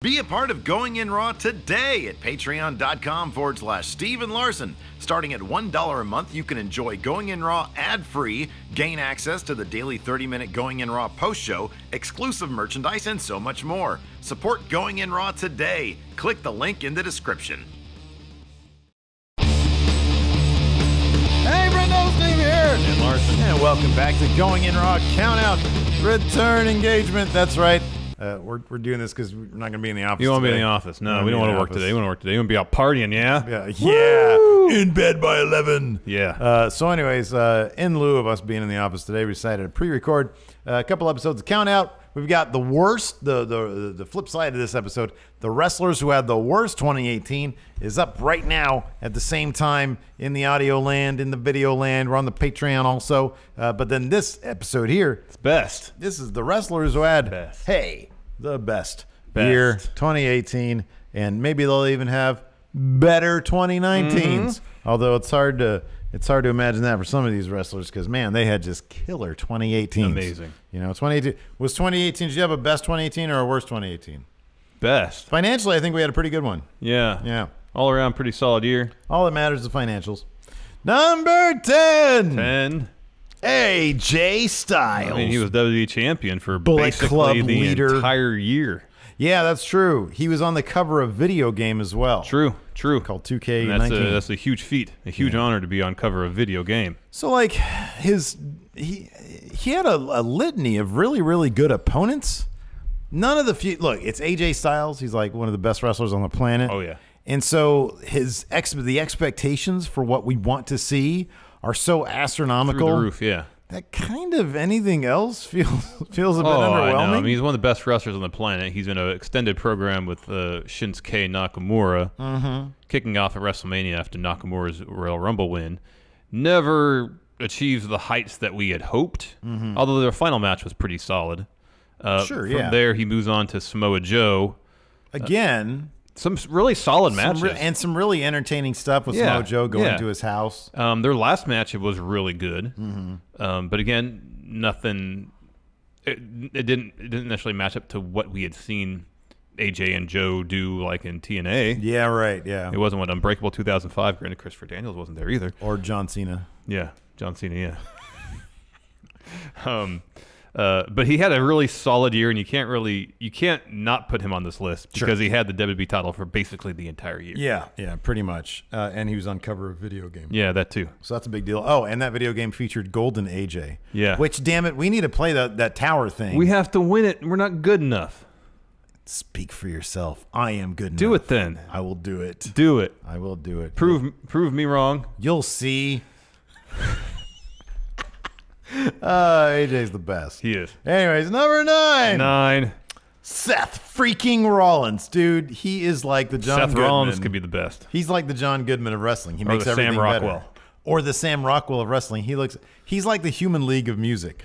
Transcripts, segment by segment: Be a part of Going In Raw today at patreon.com/Steven Larson. Starting at $1 a month, you can enjoy Going In Raw ad-free, gain access to the daily 30-minute Going In Raw post-show, exclusive merchandise, and so much more. Support Going In Raw today. Click the link in the description. Hey, Brendo, Steve here. And Larson. And welcome back to Going In Raw Countout Return Engagement. That's right. We're doing this because we're not going to be in the office. You won't be in the office. No, we don't want to work today. We want to work today. We want to be out partying, yeah? In bed by 11. Yeah. So anyways, in lieu of us being in the office today, we decided to pre-record a couple episodes of Count Out. We've got the worst, the flip side of this episode, the wrestlers who had the worst 2018 is up right now at the same time in the audio land, in the video land. We're on the Patreon also. But then this episode here. It's best. This is the wrestlers who had, the best year 2018, and maybe they'll even have better 2019s. Although it's hard to imagine that for some of these wrestlers because man, they had just killer 2018s. Amazing. You know, 2018 was 2018. Did you have a best 2018 or a worst 2018? Best. Financially, I think we had a pretty good one. Yeah. Yeah. All around, pretty solid year. All that matters is the financials. Number 10. AJ Styles. I mean, he was WWE champion for basically the entire year. Yeah, that's true. He was on the cover of a video game as well. True, true. Called 2K19. That's a huge feat, a huge honor to be on cover of a video game. So, like, he had a litany of really, really good opponents. None of the few. Look, it's AJ Styles. He's like one of the best wrestlers on the planet. Oh, yeah. And so his the expectations for what we want to see are so astronomical. Through the roof, yeah. That kind of anything else feels a bit underwhelming. I know. I mean, he's one of the best wrestlers on the planet. He's in an extended program with Shinsuke Nakamura, kicking off at WrestleMania after Nakamura's Royal Rumble win. Never achieves the heights that we had hoped, although their final match was pretty solid. From there, he moves on to Samoa Joe. Again... some really solid matches. And some really entertaining stuff with Samoa Joe going to his house. Their last match was really good. But again, nothing... It didn't necessarily match up to what we had seen AJ and Joe do like in TNA. Yeah, right, yeah. It wasn't what Unbreakable 2005. Granted, Christopher Daniels wasn't there either. Or John Cena. Yeah, John Cena, yeah. But he had a really solid year, and you can't not put him on this list because he had the WWE title for basically the entire year. Yeah, yeah, pretty much. And he was on cover of a video game. Yeah, that too. So that's a big deal. Oh, and that video game featured Golden AJ. Yeah. Which, damn it, we need to play that tower thing. We have to win it. We're not good enough. Speak for yourself. I am good enough. Do it then. I will do it. Do it. I will do it. Prove me wrong. You'll see. AJ's the best. He is. Anyways, number 9. Seth freaking Rollins, dude. He is like the John Goodman. Seth Rollins could be the best. He's like the John Goodman of wrestling. He makes everything better. Or the Sam Rockwell. Or the Sam Rockwell of wrestling. He's like the Human League of music.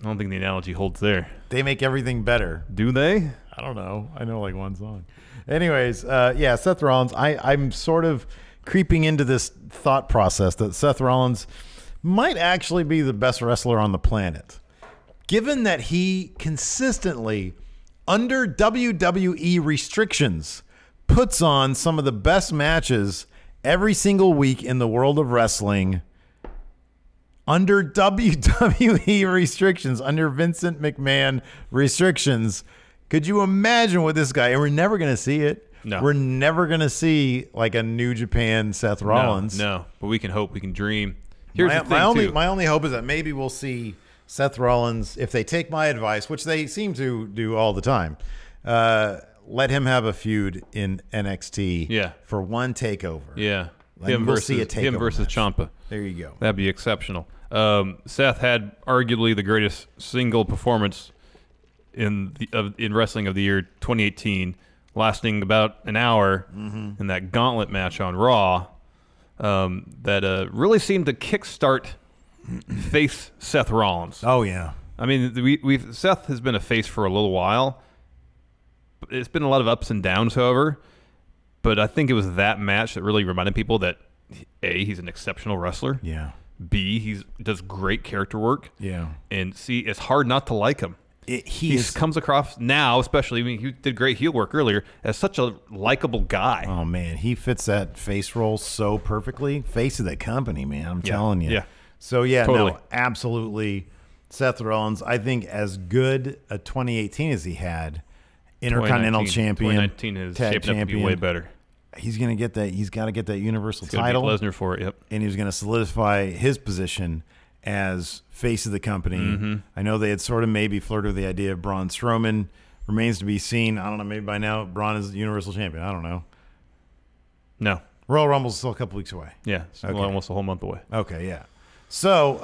I don't think the analogy holds there. They make everything better. Do they? I don't know. I know like one song. Anyways, yeah, Seth Rollins. I'm sort of creeping into this thought process that Seth Rollins might actually be the best wrestler on the planet, given that he consistently, under WWE restrictions, puts on some of the best matches every single week in the world of wrestling. Under WWE restrictions, under Vincent McMahon restrictions, could you imagine what this guy, and we're never going to see it. No. We're never going to see like a New Japan Seth Rollins. No, no, but we can hope, we can dream. Here's my only hope is that maybe we'll see Seth Rollins, if they take my advice, which they seem to do all the time, let him have a feud in NXT for one takeover. Yeah. Like him versus Ciampa. There you go. That'd be exceptional. Seth had arguably the greatest single performance in wrestling of the year 2018, lasting about an hour in that gauntlet match on Raw. That really seemed to kickstart face Seth Rollins. Oh yeah, I mean Seth has been a face for a little while. It's been a lot of ups and downs, however. But I think it was that match that really reminded people that A, he's an exceptional wrestler. Yeah. B, he does great character work. Yeah. And C, it's hard not to like him. He comes across now, especially, I mean, he did great heel work earlier, as such a likable guy. Oh, man. He fits that face role so perfectly. Face of the company, man. I'm telling you. Yeah. So, yeah, totally. No, absolutely. Seth Rollins, I think as good a 2018 as he had, Intercontinental Champion, 2019 is shaping up to be way better. He's going to get that. He's got to get that Universal title. Lesnar for it, yep. And he's going to solidify his position as face of the company. Mm-hmm. I know they had sort of maybe flirted with the idea of Braun Strowman. Remains to be seen. I don't know. Maybe by now Braun is the Universal Champion. I don't know. No. Royal Rumble's still a couple weeks away. Yeah. It's almost a whole month away. Okay, yeah. So,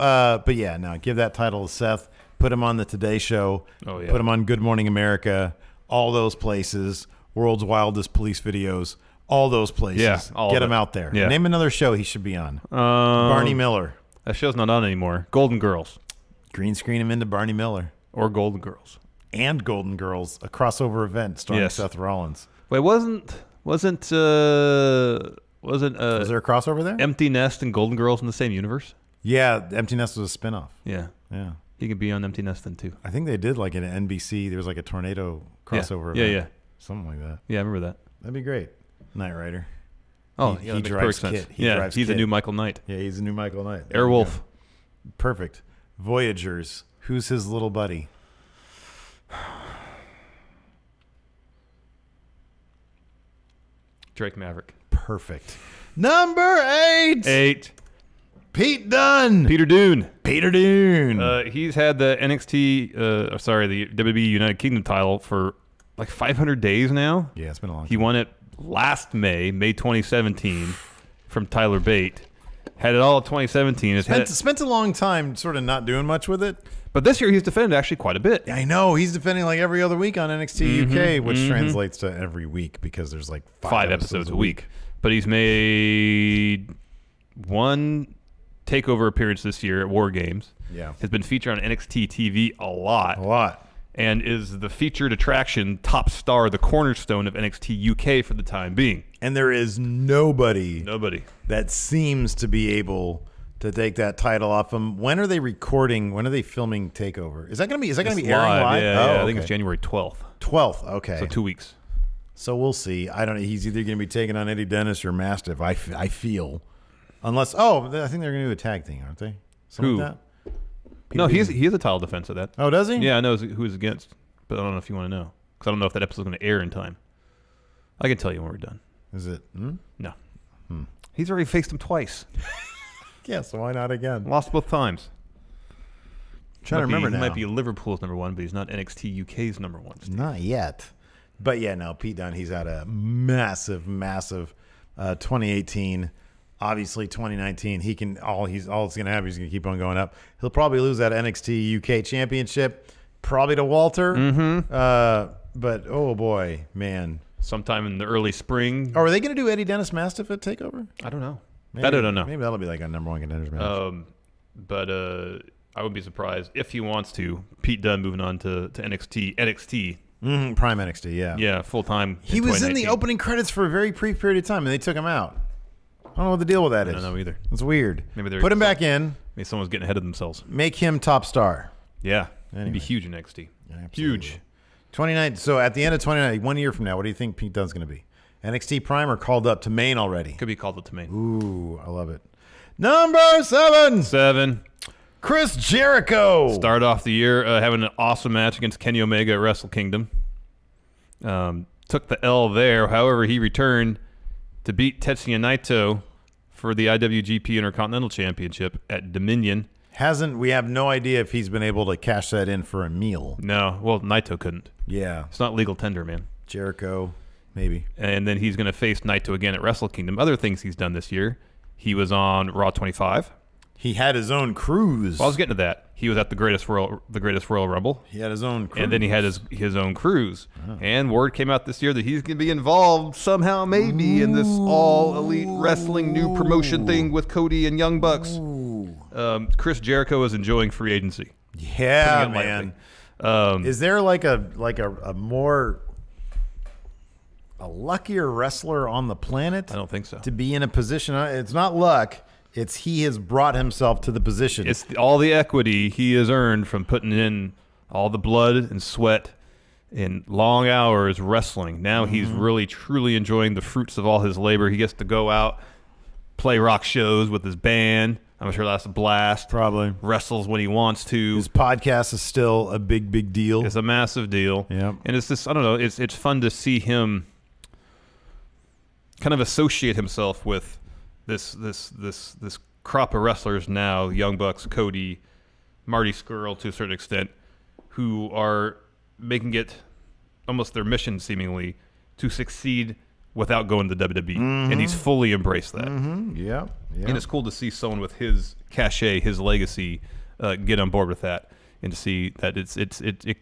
but yeah, no, give that title to Seth. Put him on the Today Show. Oh, yeah. Put him on Good Morning America. All those places. World's Wildest Police Videos. All those places. Yeah, get him out there. Yeah. Name another show he should be on. Barney Miller. That show's not on anymore. Golden Girls. Green screen him into Barney Miller. Or Golden Girls. And Golden Girls, a crossover event starring Seth Rollins. Wait, was there a crossover there? Empty Nest and Golden Girls in the same universe? Yeah, Empty Nest was a spinoff. Yeah. Yeah. He could be on Empty Nest then too. I think they did like an NBC. There was like a tornado crossover event. Yeah, yeah. Something like that. Yeah, I remember that. That'd be great. Knight Rider. Oh, he drives Kit. Yeah, he's a new Michael Knight. Yeah, he's a new Michael Knight. Airwolf. Perfect. Voyagers. Who's his little buddy? Drake Maverick. Perfect. Number 8. 8. Pete Dunne. Peter Dunne. Peter Dunne. He's had the NXT, sorry, the WWE United Kingdom title for like 500 days now. Yeah, it's been a long time. He won it last May 2017, from Tyler Bate. Had it all in 2017. Spent a long time sort of not doing much with it. But this year he's defended actually quite a bit. Yeah, I know. He's defending like every other week on NXT UK, which translates to every week because there's like five episodes a week. But he's made one takeover appearance this year at War Games. Yeah. Has been featured on NXT TV a lot. A lot. And is the featured attraction, top star, the cornerstone of NXT UK for the time being. And there is nobody that seems to be able to take that title off him. When are they recording? When are they filming Takeover? Is that gonna be airing live? Yeah, yeah. I think it's January 12th. 12th, okay. So 2 weeks. So we'll see. I don't know. He's either gonna be taking on Eddie Dennis or Mastiff. I feel, unless I think they're gonna do a tag thing, aren't they? Something like that. No, he's a title defense of that. Oh, does he? Yeah, I know who he's against, but I don't know if you want to know because I don't know if that episode's going to air in time. I can tell you when we're done. Is it? No. He's already faced him twice. Yeah, so why not again? Lost both times. I'm trying to remember now. He might be Liverpool's number 1, but he's not NXT UK's number 1. Steve. Not yet. But yeah, no, Pete Dunne, he's had a massive, massive 2018. Obviously, 2019, all it's gonna happen. He's gonna keep on going up. He'll probably lose that NXT UK Championship, probably to Walter. But oh boy, man! Sometime in the early spring. Oh, are they gonna do Eddie Dennis Mastiff at Takeover? I don't know. Maybe, I don't know. Maybe that'll be like a number 1 contenders match. But I would be surprised if he wants to. Pete Dunne moving on to NXT. Prime NXT, yeah, yeah, full time. He was in the opening credits for a very brief period of time, and they took him out. I don't know what the deal with that is. I don't know either. It's weird. Maybe put him back in. Maybe someone's getting ahead of themselves. Make him top star. Yeah. Anyway. He'd be huge in NXT. Absolutely. Huge. 29. So at the end of 29, 1 year from now, what do you think Pete Dunne's going to be? NXT Prime or called up to Maine already? Could be called up to Maine. Ooh, I love it. Number 7. 7. Chris Jericho. Start off the year having an awesome match against Kenny Omega at Wrestle Kingdom. Took the L there. However, he returned to beat Tetsuya Naito for the IWGP Intercontinental Championship at Dominion. We have no idea if he's been able to cash that in for a meal. No. Well, Naito couldn't. Yeah. It's not legal tender, man. Jericho, maybe. And then he's going to face Naito again at Wrestle Kingdom. Other things he's done this year. He was on Raw 25. He had his own cruise. Well, I was getting to that. He was at the greatest Royal Rumble. He had his own cruise. And then he had his own cruise. Oh. And word came out this year that he's going to be involved somehow, maybe, in this All Elite Wrestling new promotion thing with Cody and Young Bucks. Chris Jericho is enjoying free agency. Yeah, man. Is there like a more... a luckier wrestler on the planet? I don't think so. To be in a position... It's not luck. It's he has brought himself to the position. It's all the equity he has earned from putting in all the blood and sweat and long hours wrestling. Now he's really, truly enjoying the fruits of all his labor. He gets to go out, play rock shows with his band. I'm sure that's a blast. Probably. Wrestles when he wants to. His podcast is still a big, big deal. It's a massive deal. Yeah. And it's just, I don't know, it's fun to see him kind of associate himself with this crop of wrestlers now, Young Bucks, Cody, Marty Scurll to a certain extent, who are making it almost their mission, seemingly, to succeed without going to WWE, and he's fully embraced that. Yeah, and it's cool to see someone with his cachet, his legacy, get on board with that, and to see that it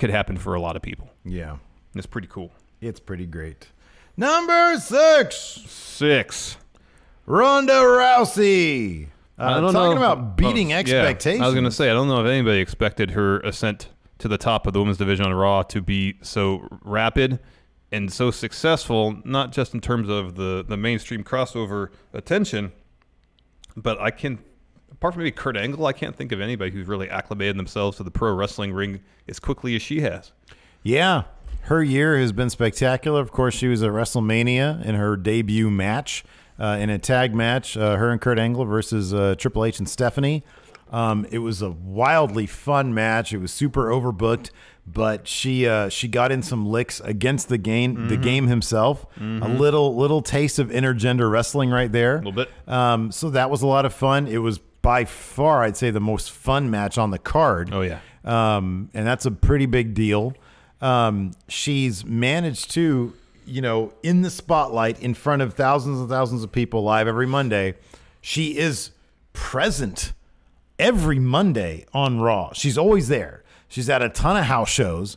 could happen for a lot of people. Yeah, and it's pretty cool. It's pretty great. Number six, Ronda Rousey. I don't know about beating expectations. Yeah, I was going to say I don't know if anybody expected her ascent to the top of the women's division on Raw to be so rapid and so successful, not just in terms of the mainstream crossover attention, but I can, apart from maybe Kurt Angle, I can't think of anybody who's really acclimated themselves to the pro wrestling ring as quickly as she has. Yeah, her year has been spectacular. Of course, she was at WrestleMania in her debut match, in a tag match, her and Kurt Angle versus Triple H and Stephanie. It was a wildly fun match. It was super overbooked, but she got in some licks against the game himself. A little taste of intergender wrestling right there. A little bit. So that was a lot of fun. It was by far, I'd say, the most fun match on the card. Oh yeah. And that's a pretty big deal. She's managed to, you know, in the spotlight, in front of thousands and thousands of people live every Monday. She is present every Monday on Raw. She's always there. She's at a ton of house shows.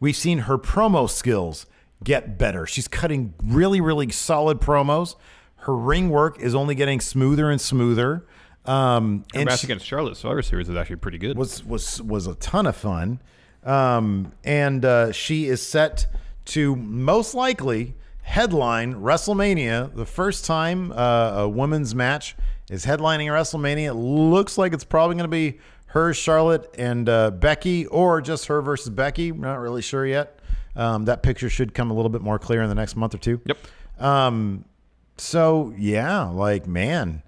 We've seen her promo skills get better. She's cutting really, really solid promos. Her ring work is only getting smoother and smoother. Her match against Charlotte, Survivor Series, is actually pretty good. Was a ton of fun. She is set to most likely headline WrestleMania. The first time a women's match is headlining WrestleMania. It looks like it's probably going to be her, Charlotte, and Becky, or just her versus Becky. We're not really sure yet. That picture should come a little bit more clear in the next month or two. Yep. So, yeah, like, man,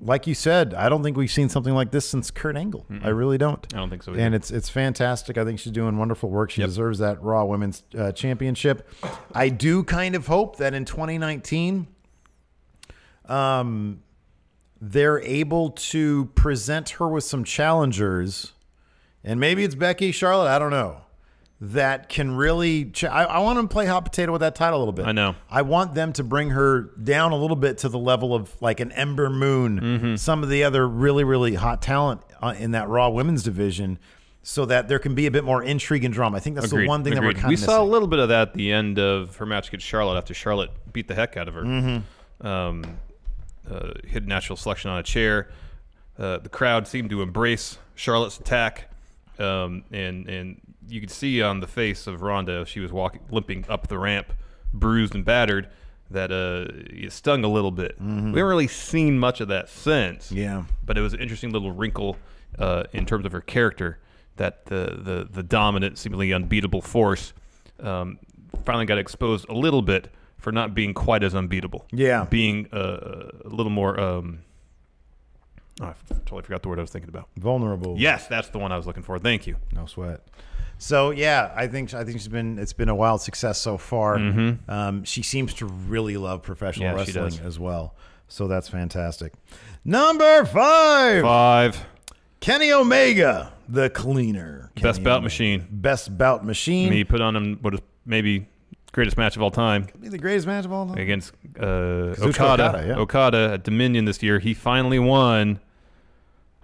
like you said, I don't think we've seen something like this since Kurt Angle. I really don't. I don't think so either. And it's fantastic. I think she's doing wonderful work. She deserves that Raw Women's Championship. I do kind of hope that in 2019, they're able to present her with some challengers, and maybe it's Becky, Charlotte, I don't know, that can really I want them to play hot potato with that title a little bit. I know. I want them to bring her down a little bit to the level of like an Ember Moon, some of the other really, really hot talent in that Raw women's division, so that there can be a bit more intrigue and drama. I think that's the one thing that we're kind of missing. We saw a little bit of that at the end of her match against Charlotte after Charlotte beat the heck out of her. Hit natural selection on a chair. The crowd seemed to embrace Charlotte's attack, and you could see on the face of Ronda, she was limping up the ramp, bruised and battered, that it stung a little bit. We haven't really seen much of that since. Yeah, but it was an interesting little wrinkle in terms of her character, that the dominant, seemingly unbeatable force finally got exposed a little bit for not being quite as unbeatable. Yeah. Being a little more, I totally forgot the word I was thinking about. Vulnerable. Yes, that's the one I was looking for. Thank you. No sweat. So, yeah, I think it's been a wild success so far. She seems to really love professional wrestling as well. So that's fantastic. Number five. Kenny Omega, the cleaner. Best bout machine. Best bout machine. And he put on him what is maybe greatest match of all time. Could be the greatest match of all time. Against Okada at Dominion this year. He finally won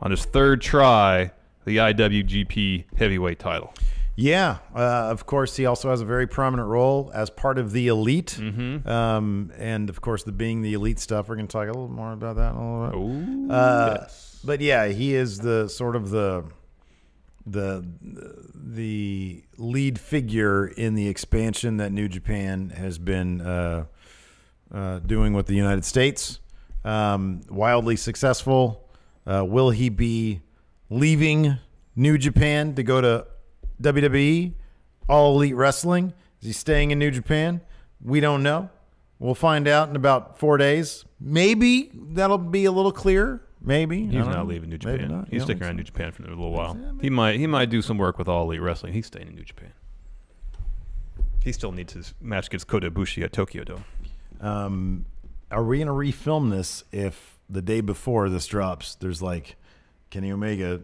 on his third try the IWGP heavyweight title. Yeah. Of course, he also has a very prominent role as part of the Elite. And, of course, being the Elite stuff, we're going to talk a little more about that in a little bit. But, yeah, he is the sort of the lead figure in the expansion that New Japan has been doing with the United States. Wildly successful. Will he be leaving New Japan to go to WWE, All Elite Wrestling. Is he staying in New Japan? We don't know. We'll find out in about 4 days. Maybe that'll be a little clearer. Maybe. He's not leaving New Japan. He's sticking around New Japan for a little while. He might do some work with All Elite Wrestling. He's staying in New Japan. He still needs his match against Kota Ibushi at Tokyo Dome. Are we going to refilm this if the day before this drops, there's like Kenny Omega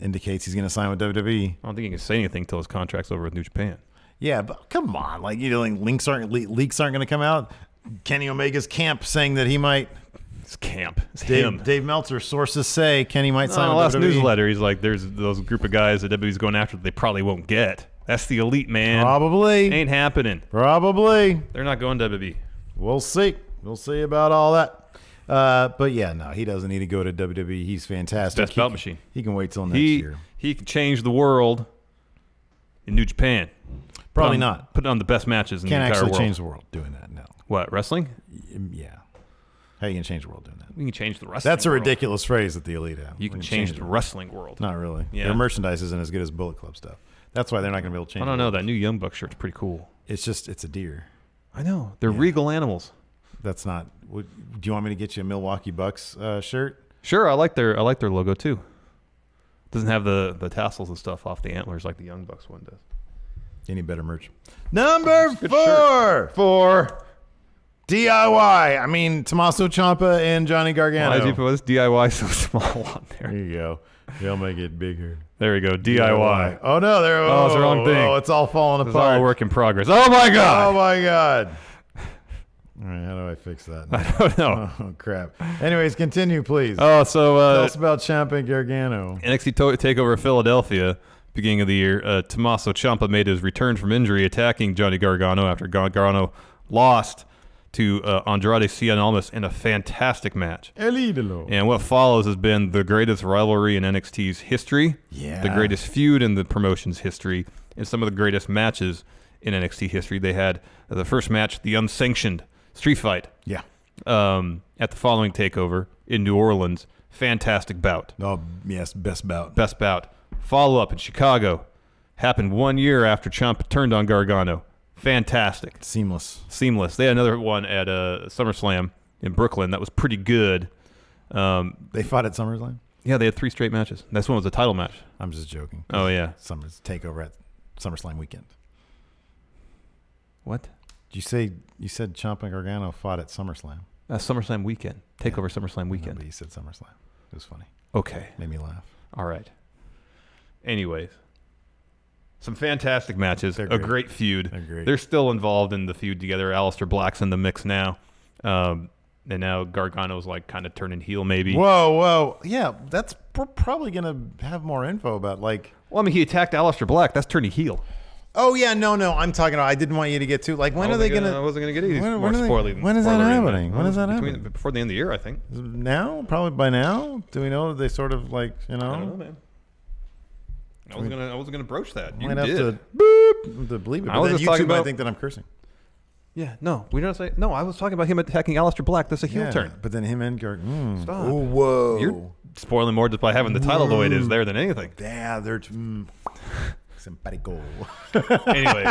indicates he's going to sign with WWE? I don't think he can say anything until his contract's over with New Japan. Yeah, but come on. Like, you know, like leaks aren't going to come out. Kenny Omega's camp saying that he might. It's camp. It's him. Dave Meltzer, sources say Kenny might sign with WWE. Last newsletter, he's like, there's those group of guys that WWE's going after that they probably won't get. That's the elite, man. Probably. Ain't happening. Probably. They're not going to WWE. We'll see. We'll see about all that. But yeah, no, he doesn't need to go to WWE. He's fantastic. Best belt machine. He can wait till next year. He can change the world in New Japan. Probably not. Put on the best matches in the entire world. Can't actually change the world doing that, no. What, wrestling? Yeah. How are you going to change the world doing that? We can change the wrestling world. That's a ridiculous phrase that the Elite have. You can change the wrestling world. Not really. Yeah. Their merchandise isn't as good as Bullet Club stuff. That's why they're not going to be able to change it. I don't know. That new Young Bucks shirt's pretty cool. It's just, it's a deer. I know. They're regal animals. That's not. Do you want me to get you a Milwaukee Bucks shirt? Sure. I like their logo too. It doesn't have the tassels and stuff off the antlers like the Young Bucks one does. Any better merch? Number four for DIY. I mean, Tommaso Ciampa and Johnny Gargano. Why did you put this DIY so small on there? There you go. They'll make it bigger. There we go. DIY. Oh no, there. Oh, it's the wrong thing. Oh, it's all falling apart. It's all a work in progress. Oh my god. Oh my god. All right, how do I fix that now? I don't know. Oh, crap. Anyways, continue, please. Oh, so... tell us about Ciampa and Gargano. NXT TakeOver Philadelphia, beginning of the year. Tommaso Ciampa made his return from injury, attacking Johnny Gargano after Gargano lost to Andrade Cien Almas in a fantastic match. El Idolo. And what follows has been the greatest rivalry in NXT's history, the greatest feud in the promotion's history, and some of the greatest matches in NXT history. They had the first match, the unsanctioned street fight. Yeah. At the following takeover in New Orleans. Fantastic bout. Oh, yes. Best bout. Best bout. Follow-up in Chicago. Happened 1 year after Ciampa turned on Gargano. Fantastic. Seamless. Seamless. They had another one at SummerSlam in Brooklyn. That was pretty good. They fought at SummerSlam? Yeah, they had 3 straight matches. This one was a title match. I'm just joking. Oh, yeah. Summer's takeover at SummerSlam weekend. What? You said Ciampa and Gargano fought at SummerSlam. SummerSlam weekend. Takeover SummerSlam weekend. No, but you said SummerSlam. It was funny. Okay. Made me laugh. All right. Anyways, some fantastic matches. A great feud. They're still involved in the feud together. Aleister Black's in the mix now. And now Gargano's like kind of turning heel maybe. Whoa, whoa. Yeah, that's probably going to have more info about like. Well, I mean, he attacked Aleister Black. That's turning heel. Oh yeah, no, I'm talking about. I didn't want you to get too like. When are they gonna? I wasn't gonna get these more spoilery. When is that happening? When is that happening? Before the end of the year, I think. Now, probably by now. Do we know that they sort of like I don't know, man. I wasn't gonna broach that. You did. Boop. To believe it. I was just talking about. I think that I'm cursing. Yeah, no, we don't say. No, I was talking about him attacking Aleister Black. That's a heel turn. But then him and Garg. Stop. Oh, whoa. You're spoiling more just by having the title the way it is there than anything. Yeah, they're. Anyways,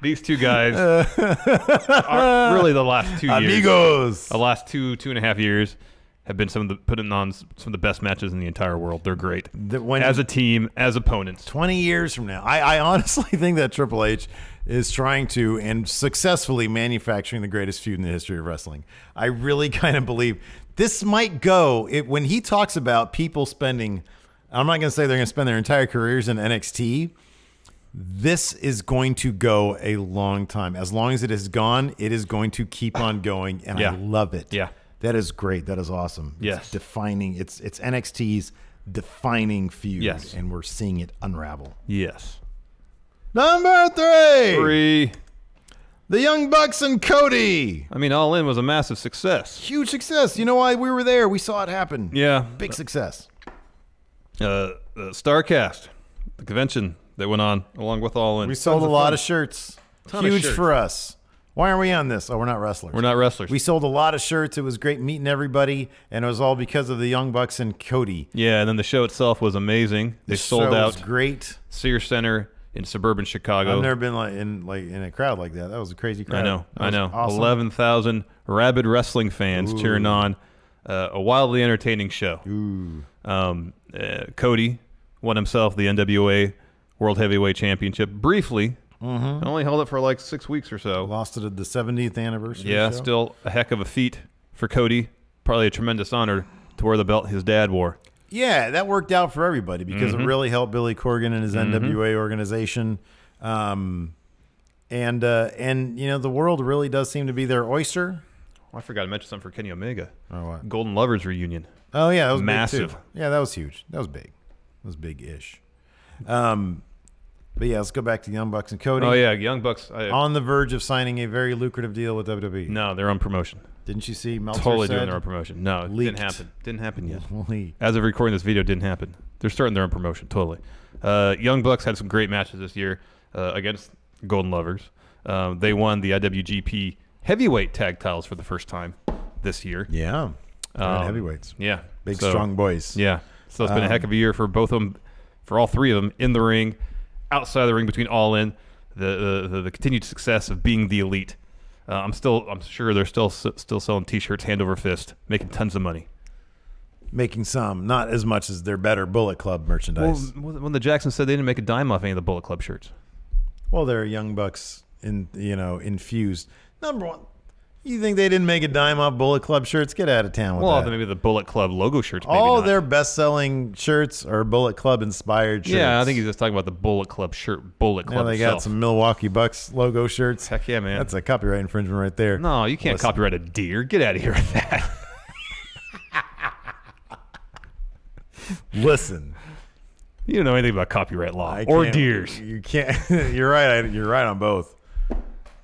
these two guys are really the last 2 years. Amigos. The last two and a half years have been putting on some of the best matches in the entire world. They're great as a team, as opponents. 20 years from now, I honestly think that Triple H is trying to and successfully manufacturing the greatest feud in the history of wrestling. I really kind of believe this might go when he talks about people spending. I'm not going to say they're going to spend their entire careers in NXT. This is going to go a long time. As long as it is gone, it is going to keep on going, and I love it. Yeah, that is great. That is awesome. Yes, it's defining. It's NXT's defining feud, and we're seeing it unravel. Yes. Number three. The Young Bucks and Cody. I mean, All In was a massive success. Huge success. You know why we were there? We saw it happen. Yeah, big success. Starcast, the convention that went on along with All In. We sold a lot of shirts. Huge for us. Why aren't we on this? Oh, we're not wrestlers. We're not wrestlers. We sold a lot of shirts. It was great meeting everybody, and it was all because of the Young Bucks and Cody. Yeah, and then the show itself was amazing. They sold out. Great. Sears Center in suburban Chicago. I've never been in a crowd like that. That was a crazy crowd. I know. I know. Awesome. 11,000 rabid wrestling fans cheering on. A wildly entertaining show. Ooh. Cody won himself the NWA World Heavyweight Championship briefly. Mm-hmm. Only held it for like 6 weeks or so. Lost it at the 70th anniversary. Yeah, still a heck of a feat for Cody. Probably a tremendous honor to wear the belt his dad wore. Yeah, that worked out for everybody because it really helped Billy Corgan and his NWA organization. And you know, the world really does seem to be their oyster. I forgot to mention something for Kenny Omega. Oh, what? Golden Lovers reunion. Oh, yeah. That was massive. Big too. Yeah, that was huge. That was big. That was big-ish. But yeah, let's go back to Young Bucks and Cody. Oh, yeah, Young Bucks. On the verge of signing a very lucrative deal with WWE. No, their own promotion. Didn't you see Meltzer totally said doing their own promotion. No, it didn't happen. Didn't happen yet. Leaked. As of recording this video, it didn't happen. They're starting their own promotion, totally. Young Bucks had some great matches this year against Golden Lovers. They won the IWGP Heavyweight Tag Titles for the first time this year. Yeah. Heavyweights. Yeah. Big, strong boys. Yeah. So it's been a heck of a year for both of them, for all three of them, in the ring, outside the ring, between All In, the continued success of being the Elite. I'm sure they're still selling T-shirts hand over fist, making tons of money. Making some, not as much as their better Bullet Club merchandise. Well, when the Jacksons said they didn't make a dime off any of the Bullet Club shirts. Well, they're Young Bucks, infused. Number one, you think they didn't make a dime off Bullet Club shirts? Get out of town with that. Well, maybe the Bullet Club logo shirts. Maybe all their best-selling shirts are Bullet Club-inspired shirts. Yeah, I think he's just talking about the Bullet Club shirt, Bullet Club itself. Got some Milwaukee Bucks logo shirts. Heck yeah, man. That's a copyright infringement right there. No, you can't copyright a deer. Get out of here with that. Listen. You don't know anything about copyright law or deers. You can't. You're right. You're right on both.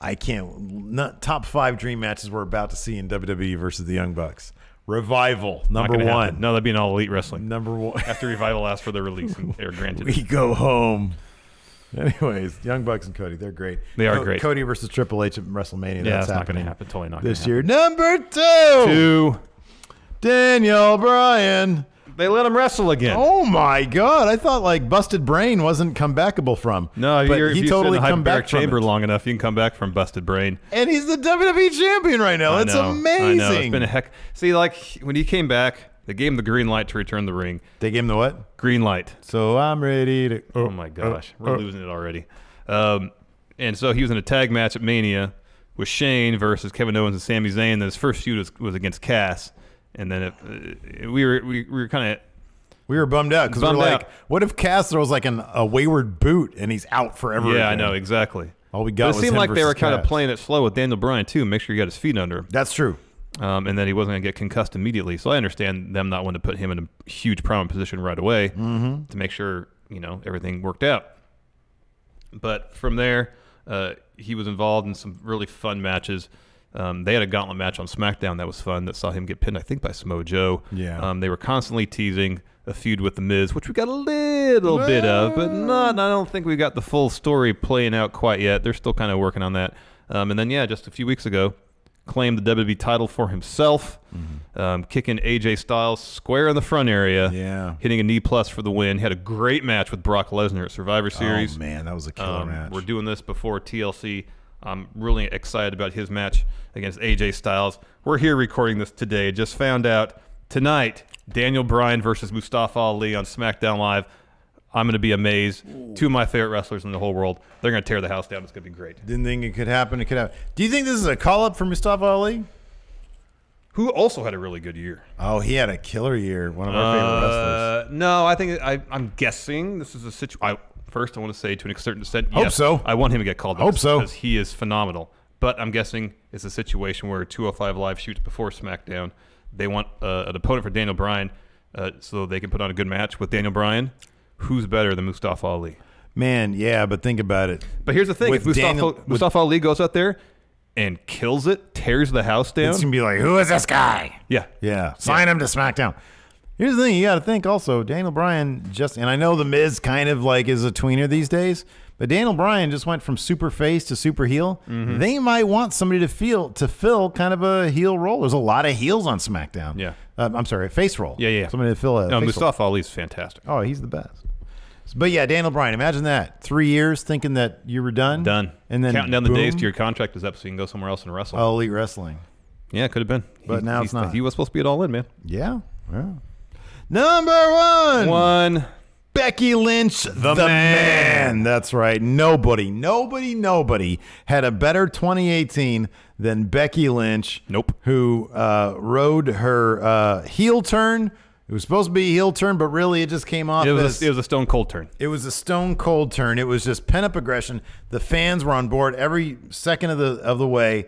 I can't. Top five dream matches we're about to see in WWE versus the Young Bucks. Revival, number one. No, that'd be an All Elite Wrestling. Number one. After Revival asks for the release, they're granted. We go home. Anyways, Young Bucks and Cody, they're great. They are great. Cody versus Triple H at WrestleMania. Yeah, that's not going to happen. Totally not going to happen. This year. Number two. Daniel Bryan. They let him wrestle again. Oh my God! I thought like Busted Brain wasn't comebackable from. No, but he totally come back from chamber long enough. You can come back from Busted Brain. And he's the WWE champion right now. That's amazing. I know. It's been a heck. See, like when he came back, they gave him the green light to return the ring. They gave him the what? Green light. So I'm ready to. Oh my gosh, we're losing it already. And so he was in a tag match at Mania with Shane versus Kevin Owens and Sami Zayn. And his first feud was against Cass. And then we were bummed out because we were like, what if Cass throws like a wayward boot and he's out forever? Yeah, I know, exactly. All we got was him. It seemed like they were kind of playing it slow with Daniel Bryan too. Make sure you got his feet under him. That's true. And then he wasn't going to get concussed immediately. So I understand them not wanting to put him in a huge prominent position right away to make sure everything worked out. But from there, he was involved in some really fun matches. They had a gauntlet match on SmackDown that was fun that saw him get pinned, I think, by Samoa Joe. Yeah. They were constantly teasing a feud with The Miz, which we got a little bit of, but not. I don't think we got the full story playing out quite yet. They're still kind of working on that. And then, yeah, just a few weeks ago, claimed the WWE title for himself, kicking AJ Styles square in the front area, hitting a knee plus for the win. He had a great match with Brock Lesnar at Survivor Series. Oh, man, that was a killer match. We're doing this before TLC. I'm really excited about his match against AJ Styles. We're here recording this today. Just found out tonight, Daniel Bryan versus Mustafa Ali on SmackDown Live. I'm going to be amazed. Ooh. Two of my favorite wrestlers in the whole world. They're going to tear the house down. It's going to be great. Didn't think it could happen. It could happen. Do you think this is a call-up for Mustafa Ali? Who also had a really good year. Oh, he had a killer year. One of our favorite wrestlers. No, I think I'm guessing this is a situation. First, I want to say to a certain extent, yes, hope so. I want him to get called up because he is phenomenal. But I'm guessing it's a situation where 205 Live shoots before SmackDown. They want an opponent for Daniel Bryan so they can put on a good match with Daniel Bryan. Who's better than Mustafa Ali? Man, yeah, but think about it. But here's the thing. If Mustafa Ali goes out there and kills it, tears the house down, it's going to be like, who is this guy? Yeah. Yeah. Sign him to SmackDown. Here's the thing, you got to think also, Daniel Bryan, and I know The Miz kind of like is a tweener these days, But Daniel Bryan just went from super face to super heel. Mm-hmm. They might want somebody to fill kind of a heel role. There's a lot of heels on SmackDown. Yeah, I'm sorry, a face role. Yeah, yeah. Somebody to fill a. No, Mustafa Ali's fantastic. Oh, he's the best. But yeah, Daniel Bryan. Imagine that 3 years thinking that you were done, and then counting down boom, the days to your contract is up, so you can go somewhere else and wrestle. All Elite Wrestling. Yeah, it could have been. But now it's not. He was supposed to be at All In, man. Yeah. Yeah. Number one. Becky Lynch, the man. That's right. Nobody had a better 2018 than Becky Lynch. Nope. Who rode her heel turn. It was supposed to be a heel turn, but really it just came off as... It was a stone cold turn. It was a stone cold turn. It was just pent-up aggression. The fans were on board every second of the way.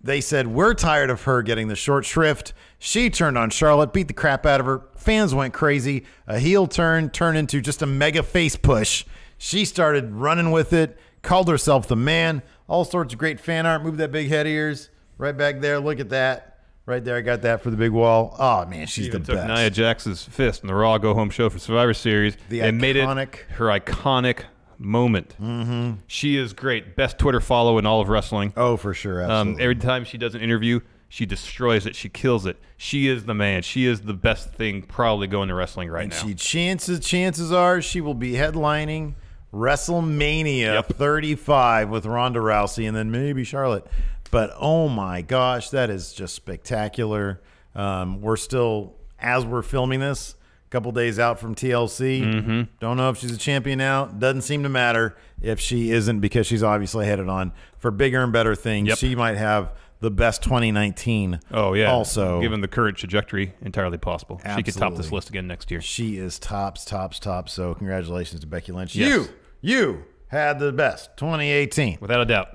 They said, we're tired of her getting the short shrift. She turned on Charlotte, beat the crap out of her. Fans went crazy. A heel turn turned into just a mega face push. She started running with it, called herself the man. All sorts of great fan art. Move that big head of yours right back there. Look at that. Right there, I got that for the big wall. Oh, man, she's the best. Nia Jax's fist in the Raw Go-Home show for Survivor Series. And made it her iconic moment. Mm-hmm. She is great. Best Twitter follow in all of wrestling. Oh, for sure. Absolutely. Every time she does an interview, she destroys it. She kills it. She is the man. She is the best thing probably going to wrestling right now. Chances are she will be headlining WrestleMania 35 with Ronda Rousey and then maybe Charlotte. But, oh, my gosh, that is just spectacular. We're still, as we're filming this, a couple days out from TLC. Mm-hmm. Don't know if she's a champion now. Doesn't seem to matter if she isn't because she's obviously headed on for bigger and better things. Yep. She might have the best 2019. Oh, yeah. Also, given the current trajectory, entirely possible. Absolutely. She could top this list again next year. She is tops. So, congratulations to Becky Lynch. Yes. You had the best 2018. Without a doubt.